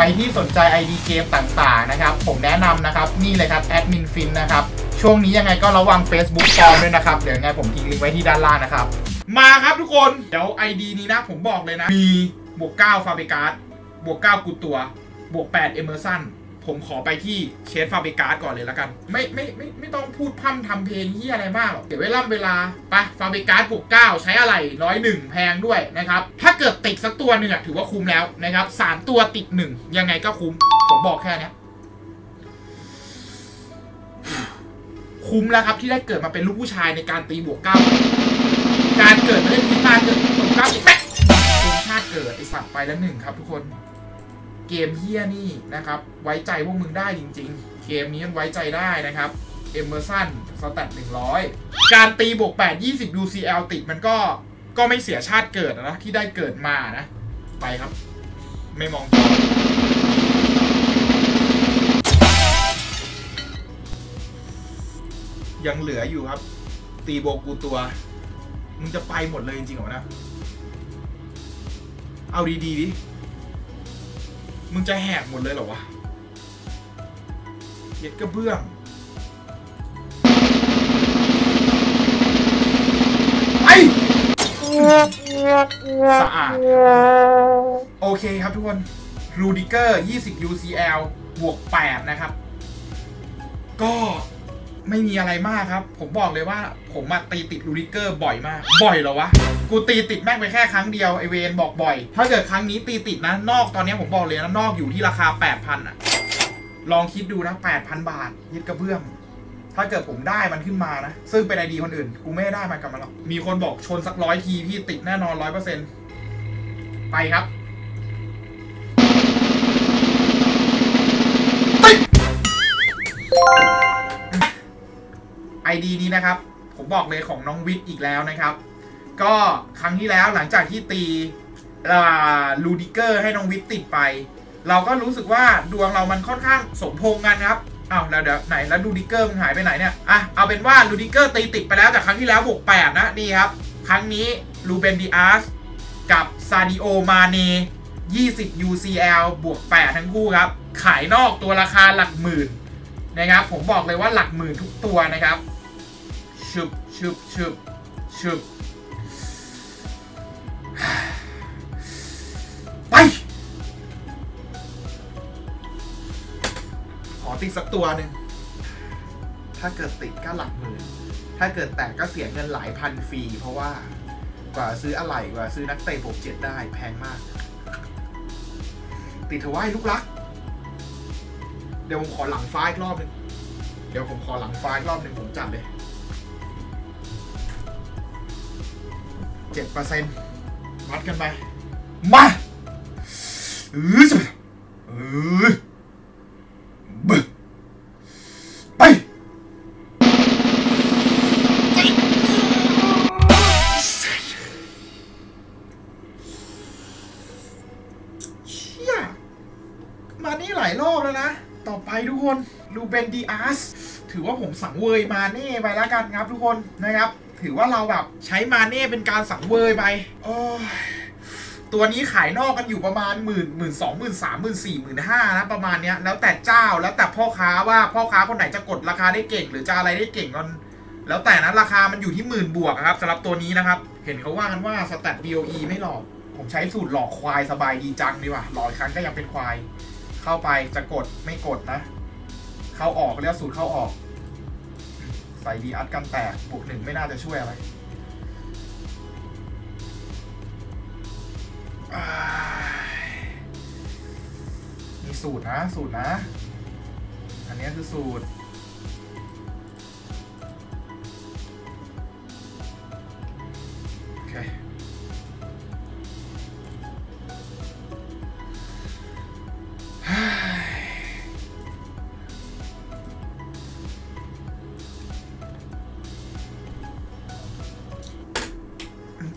รที่สนใจ ID เกมต่างๆนะครับผมแนะนำนะครับนี่เลยครับแอดมินฟินนะครับช่วงนี้ยังไงก็ระวัง Facebook ปลอมด้วยนะครับเดี๋ยวยังไงผมทิ้งลิงก์ไว้ที่ด้านล่างนะครับมาครับทุกคนเดี๋ยว ID นี้นะผมบอกเลยนะมีบวก9ฟาเบกัสบวก9กูตัวบวก8เอเมอร์สันผมขอไปที่เชฟฟาเบกัสก่อนเลยละกันไม่ต้องพูดพร่ำทำเพลงเหี้ยอะไรมากหรอกเดี๋ยวเวลาไปฟาเบกัสบวก9ใช้อะไร101แพงด้วยนะครับถ้าเกิดติดสักตัวหนึ่งถือว่าคุ้มแล้วนะครับ3ตัวติด1ยังไงก็คุ้มผมบอกแค่นี้คุ้มแล้วครับที่ได้เกิดมาเป็นลูกผู้ชายในการตีบวก9การเกิดมาเล่นกีฬาเกิดบวก9อีกแป๊ะชาติเกิดไอสัตว์ไปแล้ว1ครับทุกคนเกมเฮียนี่นะครับไว้ใจพวกมึงได้จริงๆเกมนี้มันไว้ใจได้นะครับเอเมอร์สันสแตท100การตีบวก8 20 UCL ติดมันก็ไม่เสียชาติเกิดนะที่ได้เกิดมานะไปครับไม่มองยังเหลืออยู่ครับตีโบกูตัวมึงจะไปหมดเลยจริงๆเหรอนะเอาดีๆดิมึงจะแหกหมดเลยเหรอวะเย็ดกระเบื้องไอสะอาดโอเคครับทุกคนรูดิเกอร์20 UCL บวก8นะครับก็ไม่มีอะไรมากครับผมบอกเลยว่าผมมาตีติดรูดิเกอร์บ่อยมากบ่อยเหรอวะกูตีติดแม่งไปแค่ครั้งเดียวไอเวนบอกบ่อยถ้าเกิดครั้งนี้ตีติดนะนอกตอนนี้ผมบอกเลยนะนอกอยู่ที่ราคา 8,000 อ่ะลองคิดดูนะ 8,000 บาทยึดกระเบื้องถ้าเกิดผมได้มันขึ้นมานะซึ่งเป็นไอดีคนอื่นกูไม่ได้มันกลับมาหรอกมีคนบอกชนสัก100ทีพี่ติดแน่นอน 100% ไปครับID นี้นะครับผมบอกเลยของน้องวิทย์อีกแล้วนะครับก็ครั้งที่แล้วหลังจากที่ตีลูดิเกอร์ให้น้องวิทย์ติดไปเราก็รู้สึกว่าดวงเรามันค่อนข้างสมพงกันครับอ้าวแล้วเดี๋ยวไหนแล้วลูดิเกอร์มันหายไปไหนเนี่ยอ่ะเอาเป็นว่าลูดิเกอร์ตีติดไปแล้วแต่ครั้งที่แล้วบวก8นะนี่ครับครั้งนี้ลูเบนดิอาสกับซาดิโอมาเน่20 UCL บวก8ทั้งคู่ครับขายนอกตัวราคาหลักหมื่นนะครับผมบอกเลยว่าหลักหมื่นทุกตัวนะครับชุบไปขอติดสักตัวหนึ่งถ้าเกิดติดก็หลักหมื่นถ้าเกิดแตกก็เสียเงินหลายพันฟรีเพราะว่ากว่าซื้ออะไรกว่าซื้อนักเตะบวก7ได้แพงมากติดถวายลูกรักเดี๋ยวผมขอหลังฟ้าอีกรอบหนึ่งผมจัดเลย 7% วัดกันไปมาไปเชี่ยมานี่หลายรอบแล้วนะต่อไปทุกคนลูเบนดิอาสถือว่าผมสังเวยมาเน่ไปแล้วกันครับทุกคนนะครับถือว่าเราแบบใช้มาเน่เป็นการสังเวยไปโอ้ตัวนี้ขายนอกกันอยู่ประมาณ10,000 12,000 13,000 14,000 5,000นะประมาณเนี้ยแล้วแต่เจ้าแล้วแต่พ่อค้าว่าพ่อค้าคนไหนจะกดราคาได้เก่งหรือจะอะไรได้เก่งกันแล้วแต่นะราคามันอยู่ที่10,000 บวกครับสำหรับตัวนี้นะครับเห็นเขาว่ากันว่าสแตท BOE ไม่หลอกผมใช้สูตรหลอกควายสบายดีจังดีว่ะหลอกครั้งก็ยังเป็นควายเข้าไปจะกดไม่กดนะเข้าออกแล้วสูตรเข้าออกใส่ดีอัดกันแตกบวก1ไม่น่าจะช่วยอะไรมีสูตรนะอันนี้คือสูตรโอเค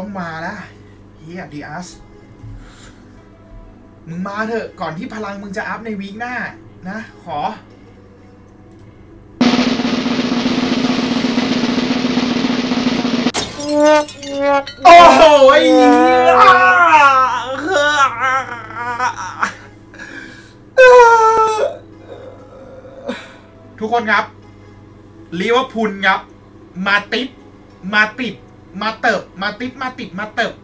ต้องมาแล้วเฮียดีอาสมึงมาเถอะก่อนที่พลังมึงจะอัพในวีคหน้านะขอโอ้โห ทุกคนครับลิเวอร์พูลครับมาติบ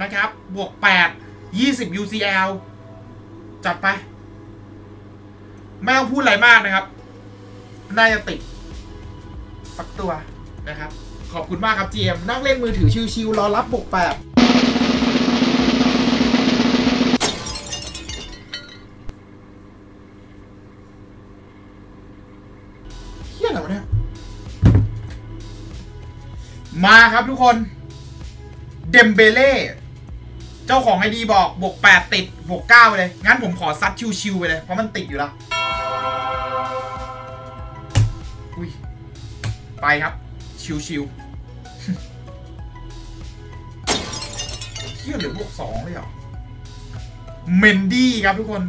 นะครับบวก8 20 UCL จัดไปไม่ต้องพูดอะไรมากนะครับน่าจะติดสักตัวนะครับขอบคุณมากครับเจมนั่งเล่นมือถือชิวๆรอรับบวก8เฮี้ยอะไรวะเนี่ยมาครับทุกคนเดมเบเล่เจ้าของไอดีบอกบวก8ติดบวก9ไปเลยงั้นผมขอซัดชิวๆไปเลยเพราะมันติดอยู่แล้วอุ้ยไปครับชิวๆเฮี้ยเหลือบวก2เลยเหรอเมนดี้ครับทุกคน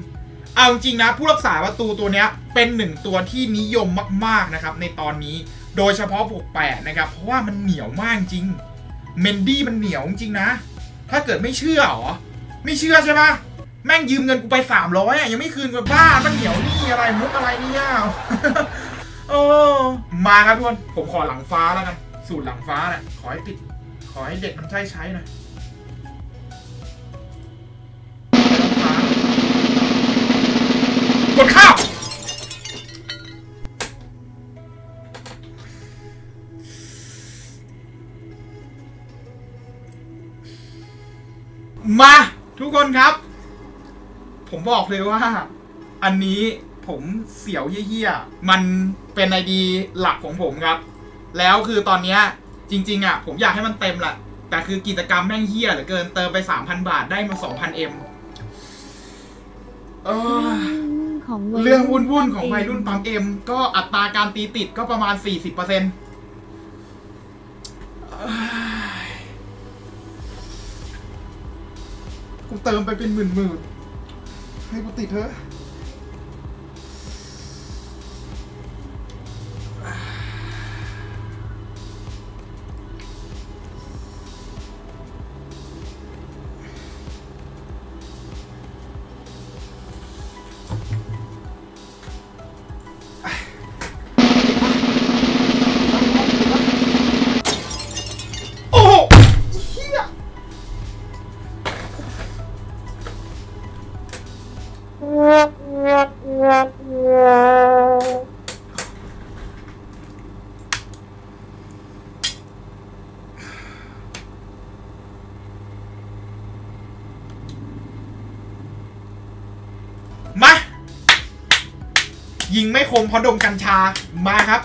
เอาจริงนะผู้รักษาประตูตัวนี้เป็นหนึ่งตัวที่นิยมมากๆนะครับในตอนนี้โดยเฉพาะบวก8นะครับเพราะว่ามันเหนียวมากจริงเมนดี้มันเหนียวจริงนะถ้าเกิดไม่เชื่อหรอไม่เชื่อใช่ปะแม่งยืมเงินกูไป300ยังไม่คืนกูบ้ามันเหนียวนี่อะไรมุกอะไรเนี่ยโอ้มาครับทุกคนผมขอหลังฟ้าแล้วกันสูตรหลังฟ้านะขอให้ติดขอให้เด็กมันใช้หน่อยกดข้าวมาทุกคนครับผมบอกเลยว่าอันนี้ผมเสียวเหี้ยๆมันเป็นไอดีหลักของผมครับแล้วคือตอนนี้จริงๆอ่ะผมอยากให้มันเต็มแหละแต่คือกิจกรรมแม่งเหี้ยเหลือเกินเติมไป 3,000 บาทได้มา 2,000M เรื่องวุ่นๆของวัยรุ่นปั๊มเอ็มก็อัตราการตีติดก็ประมาณ 40% กูเติมไปเป็นหมื่นๆให้กูติดเถอะมายิงไม่คมเพราะดมกัญชามาครับ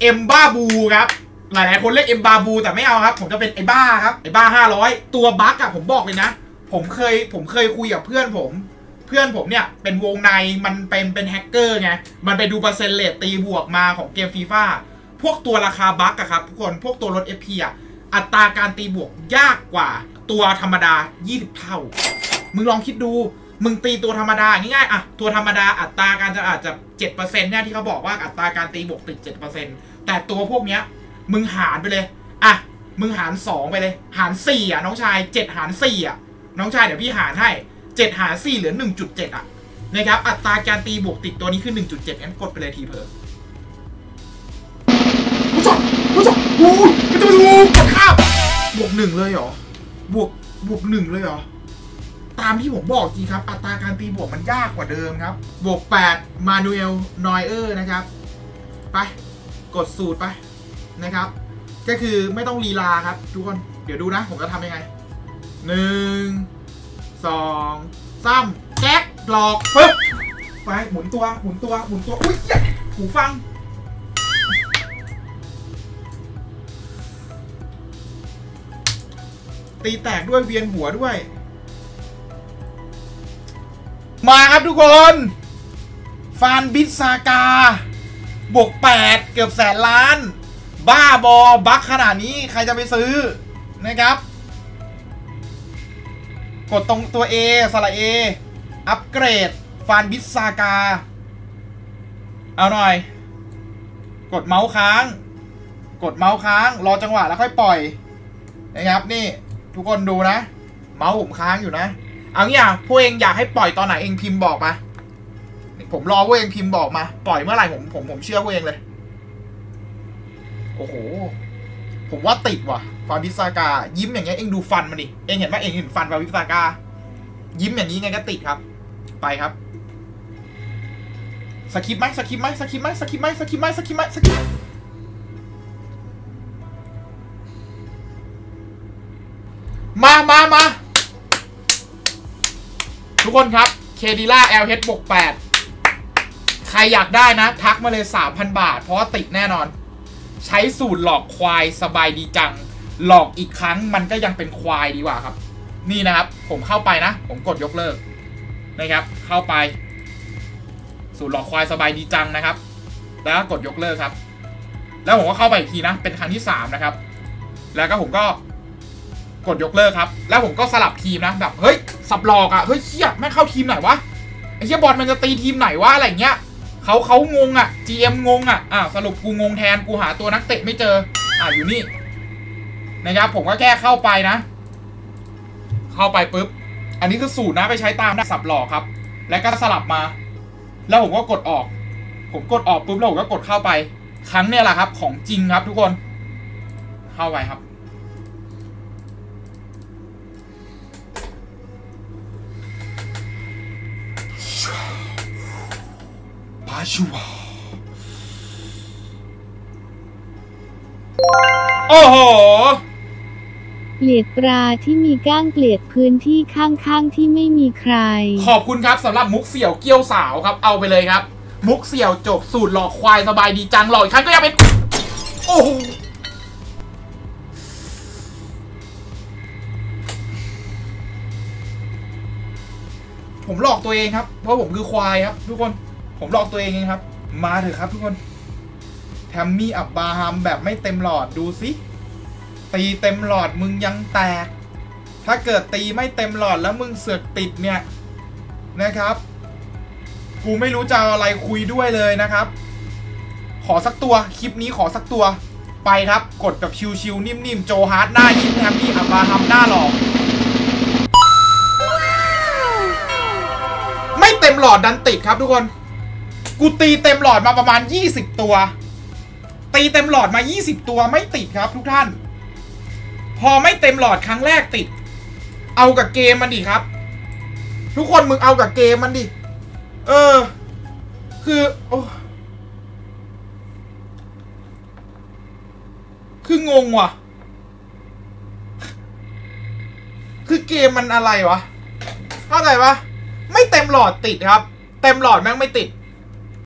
เอ็มบ้าบูครับหลายๆคนเรียกเอ็มบ้าบูแต่ไม่เอาครับผมจะเป็นไอ้บ้าครับไอ้บ้า500ตัวบั๊กอะผมบอกเลยนะผมเคยคุยกับเพื่อนผมเนี่ยเป็นวงในมันเป็นแฮกเกอร์ไงมันไปดูเปอร์เซ็นต์เลทตีบวกมาของเกมฟีฟ่าพวกตัวราคาบั๊กอะครับทุกคนพวกตัวลด FP อะอัตราการตีบวกยากกว่าตัวธรรมดา20เท่ามึงลองคิดดูมึงตีตัวธรรมดาง่ายๆอะตัวธรรมดาอัตราการจะอาจจะ 7% เนี่ยที่เขาบอกว่าอัตราการตีบวกติด 7% แต่ตัวพวกเนี้ยมึงหารไปเลยอะมึงหาร2ไปเลยหาร4อะน้องชาย7หาร4อะน้องชายเดี๋ยวพี่หารให้7หาร4เหลือ 1.7 อะนะครับอัตราการตีบวกติดตัวนี้คือ 1.7 งั้นกดไปเลยทีเพอรู้จักอู้กระตุ้นกดข้ามบวก1เลยเหรอบวก1เลยเหรอตามที่ผมบอกจริงครับอัตราการตีบวกมันยากกว่าเดิมครับบวก8มานูเอลนอยเออร์นะครับไปกดสูตรไปนะครับก็คือไม่ต้องลีลาครับทุกคนเดี๋ยวดูนะผมจะทำยังไง1 2 3แก๊กหลอกปึ๊บไปหมุนตัวอุ้ยหูฟังตีแตกด้วยเวียนหัวด้วยมาครับทุกคนฟานบิซากาบวก8เกือบแสนล้านบ้าบอบักขนาดนี้ใครจะไปซื้อนะครับกดตรงตัว A สระ A อัปเกรดฟานบิซากาเอาหน่อยกดเมาส์ค้างรอจังหวะแล้วค่อยปล่อยนะครับนี่ทุกคนดูนะเมาส์ผมค้างอยู่นะเอางี้อ่ะพวกเองอยากให้ปล่อยตอนไหนเองพิมพ์บอกมาผมรอพวกเองพิมพ์บอกมาปล่อยเมื่อไหร่ผมเชื่อพวกเองเลย โอ้โหผมว่าติดว่ะฟาบิซากายิ้มอย่างเงี้ยเองดูฟันมันดิเองเห็นไหมเองเห็นฟันฟาบิซากายิ้มอย่างนี้ไงก็ติดครับไปครับสกิปไหมสกิปไหมสกิปไหมสกิปไหมสกิปไหมสกิปไหมสกิปมาทุกคนครับเคดีล่า LH 68ใครอยากได้นะทักมาเลย 3,000 บาทเพราะติดแน่นอนใช้สูตรหลอกควายสบายดีจังหลอกอีกครั้งมันก็ยังเป็นควายดีกว่าครับนี่นะครับผมเข้าไปนะผมกดยกเลิกนะครับเข้าไปสูตรหลอกควายสบายดีจังนะครับแล้วก็กดยกเลิกครับแล้วผมก็เข้าไปอีกทีนะเป็นครั้งที่3นะครับแล้วก็ผมก็กดยกเลิกครับแล้วผมก็สลับทีมนะแบบเฮ้ยสับหลอกอะเฮ้ยเชี่ยแม่งเข้าทีมไหนวะไอ้เชี่ยบอลมันจะตีทีมไหนวะอะไรเงี้ยเขางงอะ GM งงอะสรุปกูงงแทนกูหาตัวนักเตะไม่เจออยู่นี่นะครับผมก็แค่เข้าไปนะเข้าไปปุ๊บอันนี้คือสูตรนะไปใช้ตามนะสับหลอกครับแล้วก็สลับมาแล้วผมก็กดออกผมกดออกปุ๊บแล้วผมก็กดเข้าไปครั้งเนี่ยแหละครับของจริงครับทุกคนเข้าไปครับโอ้โหเกลียดปลาที่มีก้างเกลียดพื้นที่ข้างๆที่ไม่มีใครขอบคุณครับสำหรับมุกเสี่ยวเกี้ยวสาวครับเอาไปเลยครับมุกเสี่ยวจบสูตรหลอกควายสบายดีจังหลอกอีกครั้งก็ยังเป็นโอ้โหผมหลอกตัวเองครับเพราะผมคือควายครับทุกคนผมหลอกตัวเองครับมาเถอะครับทุกคนแทมมี่อับบาฮัมแบบไม่เต็มหลอดดูสิตีเต็มหลอดมึงยังแตกถ้าเกิดตีไม่เต็มหลอดแล้วมึงเสือกติดเนี่ยนะครับกูไม่รู้จะอะไรคุยด้วยเลยนะครับขอสักตัวคลิปนี้ขอสักตัวไปครับกดแบบชิวๆนิ่มๆโจฮาร์ดหน้ายิ้มแทมมี่อับบาฮัมหน้าหลอกไม่เต็มหลอดดันติดครับทุกคนกูตีเต็มหลอดมาประมาณ20ตัวตีเต็มหลอดมา20ตัวไม่ติดครับทุกท่านพอไม่เต็มหลอดครั้งแรกติดเอากับเกมมันดิครับทุกคนมึงเอากับเกมมันดิคือโอ้คืองงว่ะคือเกมมันอะไรวะเข้าใจปะไม่เต็มหลอดติดครับเต็มหลอดแม่งไม่ติด